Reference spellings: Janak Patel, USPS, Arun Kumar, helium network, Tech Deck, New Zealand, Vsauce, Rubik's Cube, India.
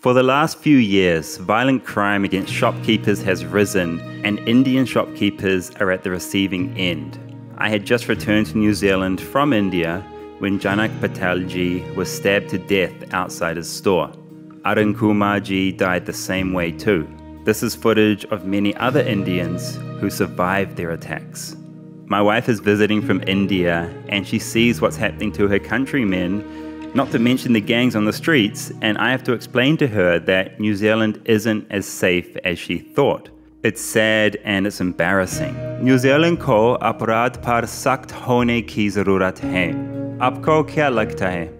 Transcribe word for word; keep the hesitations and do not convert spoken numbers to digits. For the last few years, violent crime against shopkeepers has risen, and Indian shopkeepers are at the receiving end. I had just returned to New Zealand from India when Janak Patel ji was stabbed to death outside his store. Arun Kumar ji died the same way too. This is footage of many other Indians who survived their attacks. My wife is visiting from India and she sees what's happening to her countrymen, not to mention the gangs on the streets, and I have to explain to her that New Zealand isn't as safe as she thought. It's sad and it's embarrassing. New Zealand ko aparad par sakt hone ki zarurat hai. Aapko kya lagta hai?